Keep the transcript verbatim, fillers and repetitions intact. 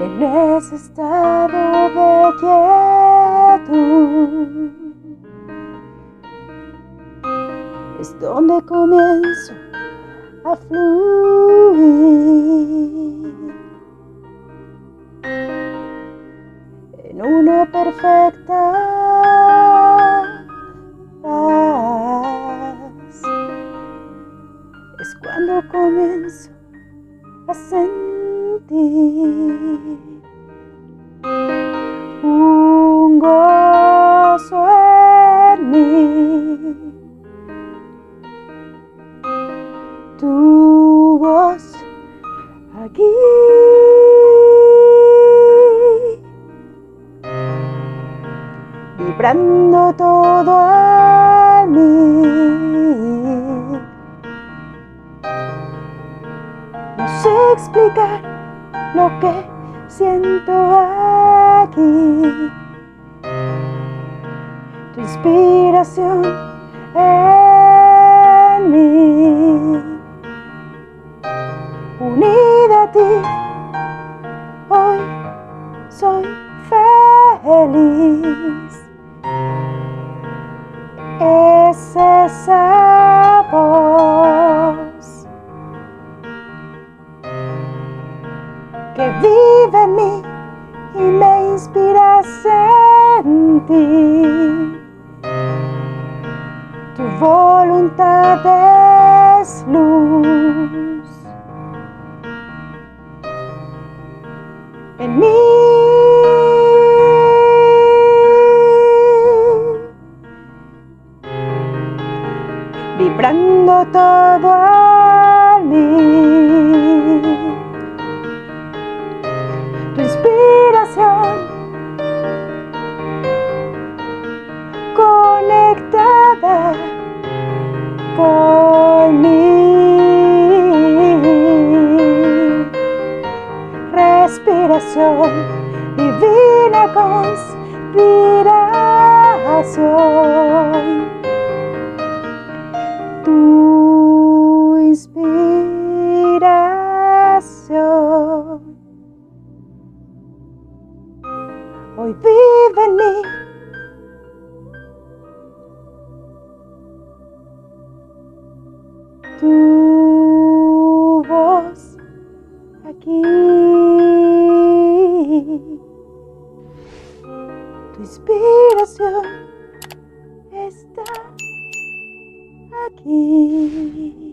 en ese estado de quietud, es donde comienzo a fluir en una perfecta paz. Es cuando comienzo a sentir un gozo en mí. Tu voz aquí, vibrando todo en mí. No sé explicar lo que siento aquí. Tu inspiración en mí. Unida a ti, hoy soy feliz. Es esa voz que vive en mí y me inspira a sentir. Tu voluntad es luz. En mí, vibrando todo en mí, tu inspiración conectada con mí, respira. Divina conspiración, tu inspiración hoy vive en mí. Tu voz aquí, tu inspiración está aquí.